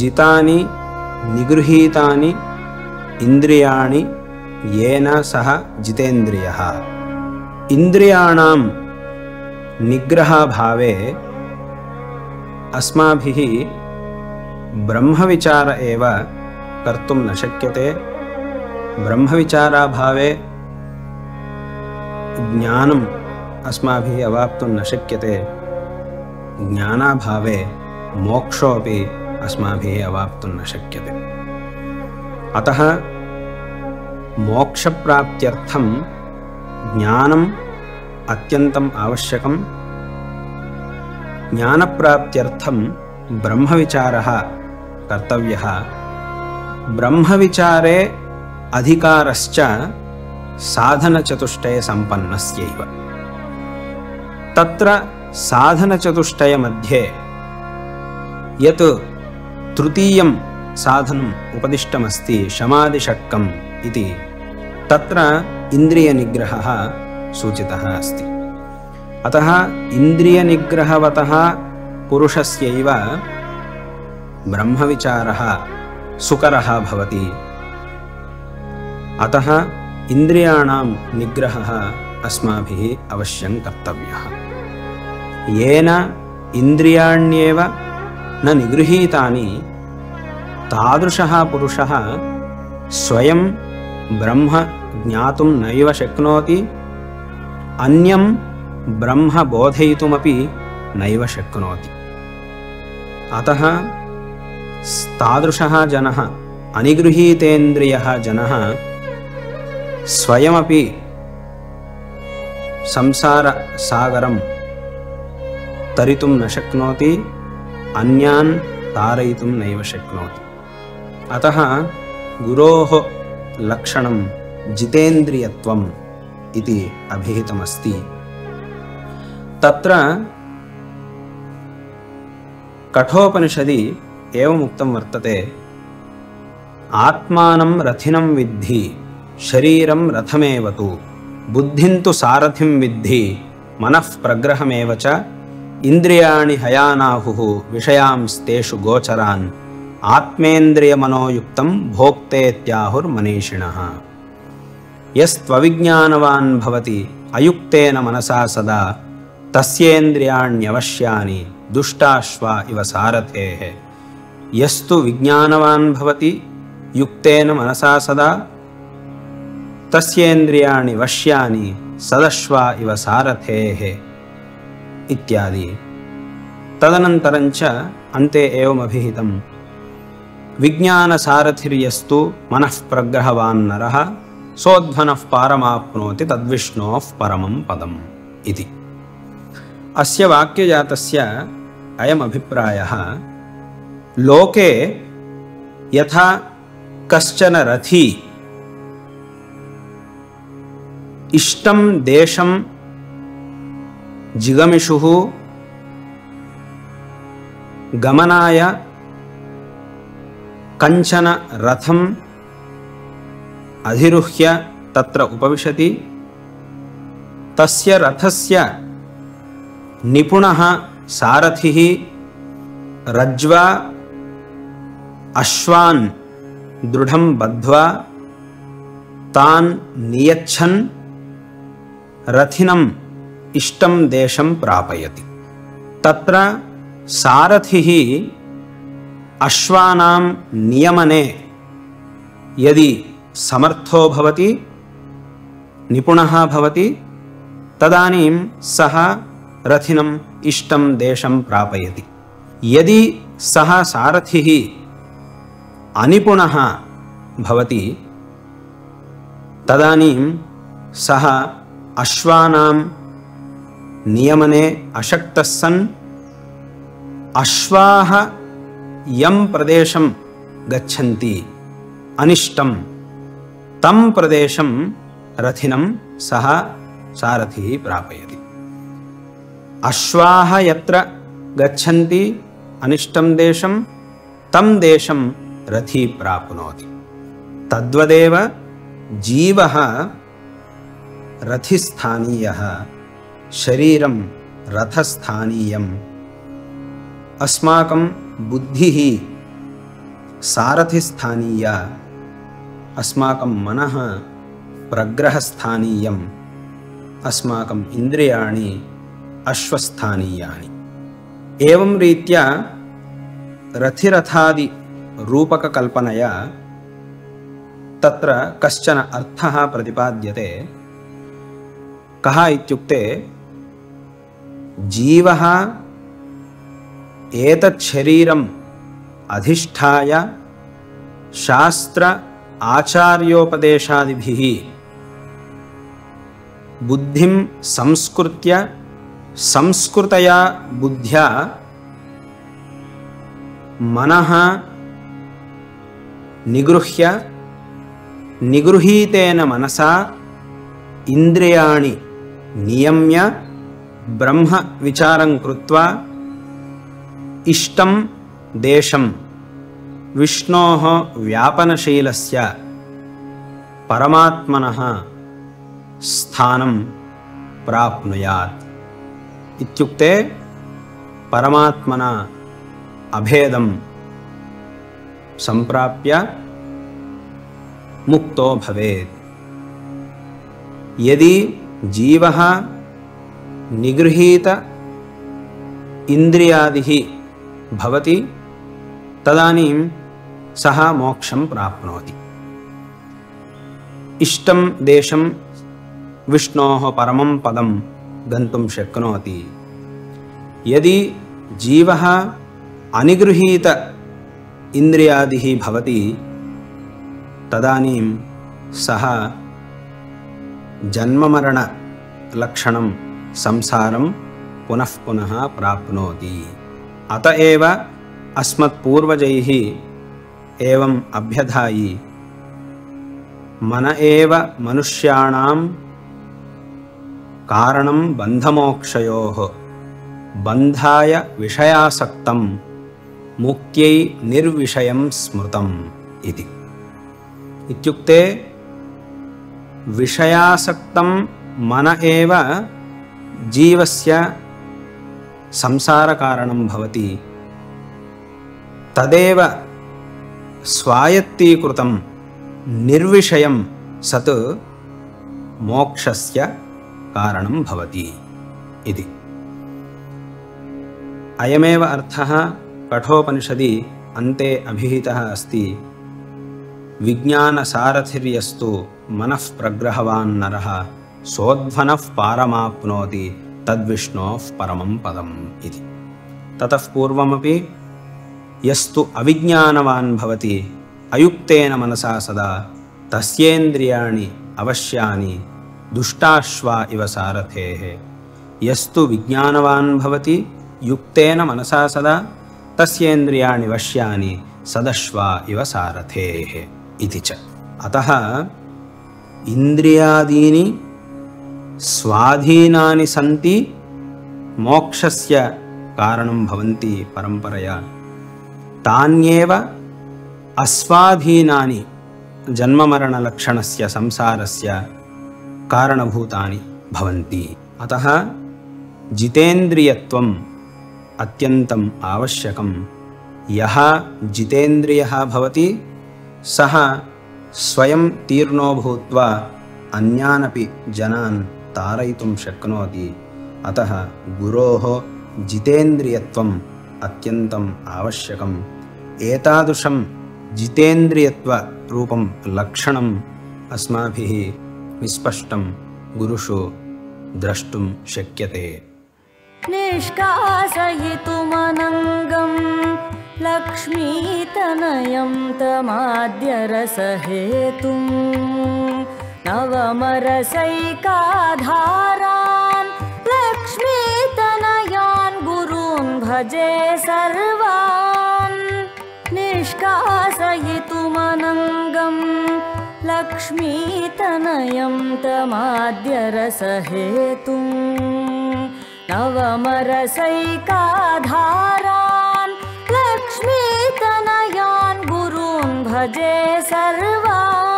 जितानि निगृहीतानि इन्द्रियाणि येन सह जितेन्द्रियः। इन्द्रियाणां निग्रह भावे अस्माभिः ब्रह्म विचार एव कर्तुं न शक्यते। ब्रह्म विचारा भावे ज्ञानम् अस्माभिः अवाप्तुं न शक्यते। ज्ञाना भावे मोक्षोऽपि अस्माभिः अवाप्तुं न शक्यते। अतः मोक्षप्राप्त्यर्थं ज्ञानम् अत्यन्तम् आवश्यकम्। ज्ञानप्राप्त्यर्थं ब्रह्मविचारः कर्तव्यः। ब्रह्मविचारे अधिकारश्च साधनचतुष्टये सम्पन्नस्यैव। तत्र साधनचतुष्टय मध्ये यत् तृतीयं साधनम् उपदिष्टमस्ति शमादिशक्कम् इति, तत्र इन्द्रियनिग्रहः सूचितः अस्ति। अतः इन्द्रियनिग्रहवतः पुरुषस्यैव ब्रह्मविचारः सुकरः भवति। अतः इन्द्रियाणां निग्रहः अस्माभिः अवश्यं कर्तव्यः। येन इन्द्रियाण्येव न निगृहीतानि तादृशः पुरुषः स्वयं ब्रह्म ज्ञातुं नैव शक्नोति, अन्यं ब्रह्म बोधयितुमपि नैव शक्नोति। अतः तादृशः जनः अनिगृहीतेन्द्रियः जनः स्वयमपि संसारसागरं तरितुं न शक्नोति, अन्यान् तारयितुं नैव शक्नोति। अतः गुरोः लक्षणं जितेन्द्रियत्वम् इति अभिहितमस्ति। तत्र कठोपनिषदि एवमुक्तं वर्तते, आत्मानं रथिनं विद्धि शरीरं रथमेव तु, बुद्धिं तु सारथिं विद्धि मनः प्रग्रहमेव च, इन्द्रियाणि हयानाहुः विषयांस्तेषु गोचरान्, आत्मेन्द्रियमनोयुक्तं भोक्तेत्याहुर्मनीषिणः। यस्त्वविज्ञानवान् भवति अयुक्तेन मनसा सदा, तस्येन्द्रियाण्यवश्यानि दुष्टाश्वा इव सारथेः। यस्तु विज्ञानवान् भवति युक्तेन मनसा सदा, तस्येन्द्रियाणि वश्यानि सदश्वा इव सारथेः इत्यादि। तदनन्तरञ्च अन्ते एवमभिहितं, विज्ञानसारथिर्यस्तु मनः प्रग्रहवान् नरः सोध्वनः पारमाप्नोति तद्विष्णोः परमं पदम् इति। अस्य वाक्यजातस्य अयमभिप्रायः, लोके यथा कश्चन रथी इष्टं देशं जिगमिषुः गमनाय कञ्चन रथम् अधिरुह्य तत्र उपविशति, तस्य रथस्य निपुणः सारथिः रज्वा अश्वान् दृढं बद्ध्वा तान् नियच्छन् रथिनं इष्टं देशं प्रापयति। तत्र सारथिः अश्वानां नियमने यदि समर्थो भवति, निपुणः भवति, तदानीं सः रथिनं इष्टं देशं प्रापयति। यदि सः सारथिः अनिपुणः भवति, तदानीं सः अश्वानां नियमने अशक्तः सन् अश्वाः यं प्रदेशं गच्छन्ति अनिष्टं, तं प्रदेशं रथिनं सः सारथिः प्रापयति। अश्वाः यत्र गच्छन्ति अनिष्टं देशं, तं देशं रथी प्राप्नोति। तद्वदेव जीवः रथिस्थानीयः, शरीरं रथस्थानीयम्। अस्माकं बुद्धिः सारथिस्थानीया अस्माकं मनः प्रग्रहस्थानीयम् अस्माकं इन्द्रियाणि अश्वस्थानीयानि। एवं रीत्या रथिरथादि रूपककल्पनया तत्र कश्चन अर्थः प्रतिपाद्यते। कः इत्युक्ते जीवः एतत् शरीरम् अधिष्ठाय शास्त्र आचार्योपदेशादिभिः बुद्धिं संस्कृत्य संस्कृतया बुद्ध्या मनः निगृह्य निगृहीतेन मनसा इन्द्रियाणि नियम्य ब्रह्म विचारं कृत्वा इष्टं देशं विष्णोः व्यापनशीलस्य परमात्मनः स्थानं प्राप्नुयात् इत्युक्ते परमात्मना अभेदं संप्राप्य मुक्तो भवेत्। यदि जीवः निगृहीत इन्द्रियादिः भवति तदानीं सः मोक्षं प्राप्नोति। इष्टं देशं विष्णोः परमं पदं गन्तुं शक्नोति। यदि जीवः अनिगृहीत इन्द्रियादिः भवति तदानीं सः जन्ममरण लक्षणं संसारं पुनः पुनः प्राप्नोति। अत एव अस्मत्पूर्वजैः एवम् अभ्यधायि मन एव मनुष्याणां कारणं बन्धमोक्षयोः बन्धाय विषयासक्तं मुक्त्यै निर्विषयं स्मृतम् इति। इत्युक्ते विषयासक्तं मन एव जीवस्य संसारकारणं भवति। तदेव स्वायत्तीकृतं निर्विषयं सत् मोक्षस्य कारणं भवति इति। अयमेव अर्थः कठोपनिषदि अन्ते अभिहितः अस्ति। विज्ञान सारथिर्यस्तु मनः प्रग्रहवान् नरः सोध्वनः पारमाप्नोति तद्विष्णोः परमं पदम् इति। ततः पूर्वमपि यस्तु अविज्ञानवान् भवति अयुक्तेन मनसा सदा तस्येन्द्रियाणि अवश्यानि दुष्टाश्वा इव सारथेः। यस्तु विज्ञानवान् भवति युक्तेन मनसा सदा तस्येन्द्रियाणि वश्यानि सदश्वा इव सारथेः इति च। अतः इन्द्रियादीनि स्वाधीनानि सन्ति मोक्षस्य कारणं भवन्ति परम्परया। तान्येव अस्वाधीनानि जन्ममरणलक्षणस्य संसारस्य कारणभूतानि भवन्ति। अतः जितेन्द्रियत्वम् अत्यन्तम् आवश्यकम्। यः जितेन्द्रियः भवति सः स्वयं तीर्णो भूत्वा अन्यानपि जनान् तारयितुं शक्नोति। अतः गुरोः जितेन्द्रियत्वम् अत्यन्तम् आवश्यकम्। एतादृशं जितेन्द्रियत्वरूपं लक्षणम् अस्माभिः विस्पष्टं गुरुषु द्रष्टुं शक्यते। निष्कासयितुमनङ्गं लक्ष्मीतनयं तमाद्यरसहेतुं नवमरसैकाधारान् लक्ष्मीतनयान् गुरून् भजे सर्वान्। निष्कासयितुमनङ्गं लक्ष्मीतनयं तमाद्यरसहेतुम् नवमरसैकाधारान् लक्ष्मीतनयान् गुरून् भजे सर्वान्।